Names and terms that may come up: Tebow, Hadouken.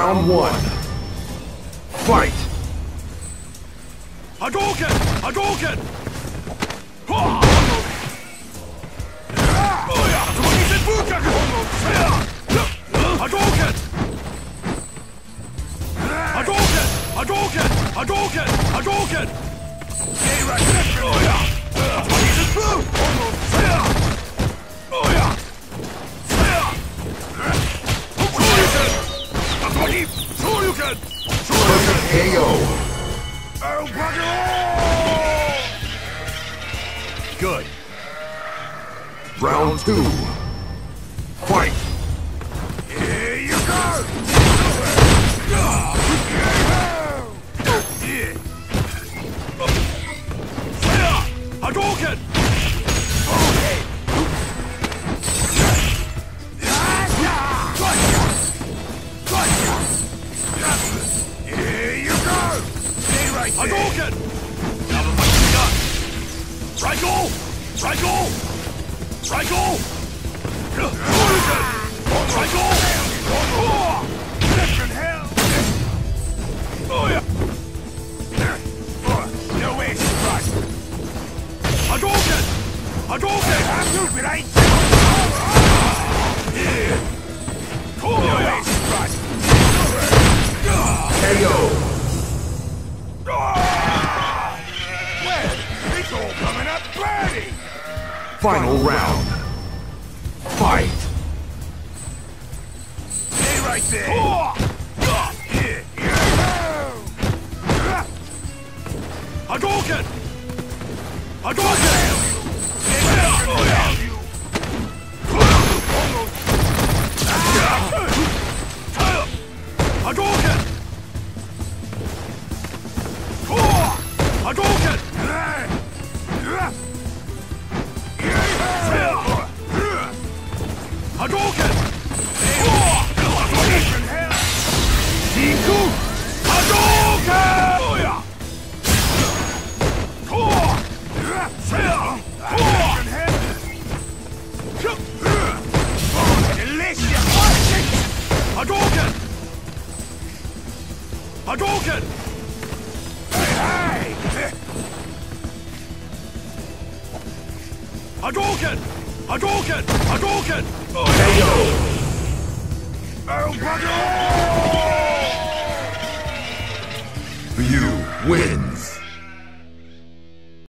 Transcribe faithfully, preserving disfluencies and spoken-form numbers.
Round one. Fight! Hadouken! Hadouken! Hadouken! Hadouken! Hadouken! Hadouken! Hadouken! K O! Good. Round two. Fight. Here you go. Hadouken. Hadouken! Now the fight is done! Try go! Try go! Try go! Try go! Oh yeah! No way, surprise! Hadouken! Hadouken! I'm stupid, right? Yeah! No way, surprise! K O! Final round. Fight! Stay right there! Hadouken! Hadouken! Hadouken! Hadouken! Hadouken! Hadouken! Hadouken! Hadouken! Hadouken! Hey, hey! Hadouken! Hadouken! Hadouken! Oh, K O! Oh, you wins!